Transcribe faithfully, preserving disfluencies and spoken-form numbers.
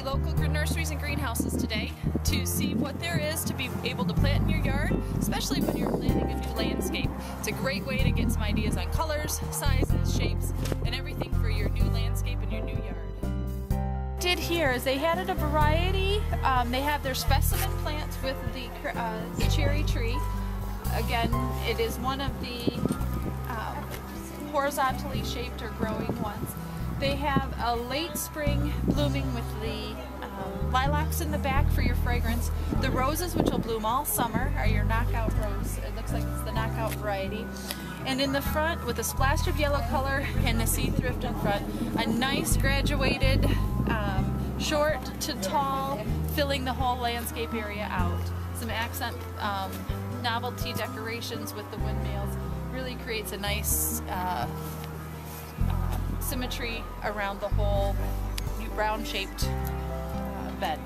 the local nurseries and greenhouses today to see what there is to be able to plant in your yard, especially when you're planning a new landscape. It's a great way to get some ideas on colors, sizes, shapes, and everything for your new landscape and your new yard. Did here is they added a variety. Um, they have their specimen plants with the uh, cherry tree. Again, it is one of the um, horizontally shaped or growing ones. They have a late spring blooming with the um, lilacs in the back for your fragrance. The roses, which will bloom all summer, are your knockout rose. It looks like it's the knockout variety. And in the front, with a splash of yellow color and the seed thrift in front, a nice graduated um, short to tall, filling the whole landscape area out. Some accent um, novelty decorations with the windmills really creates a nice uh, symmetry around the whole brown shaped uh, bed.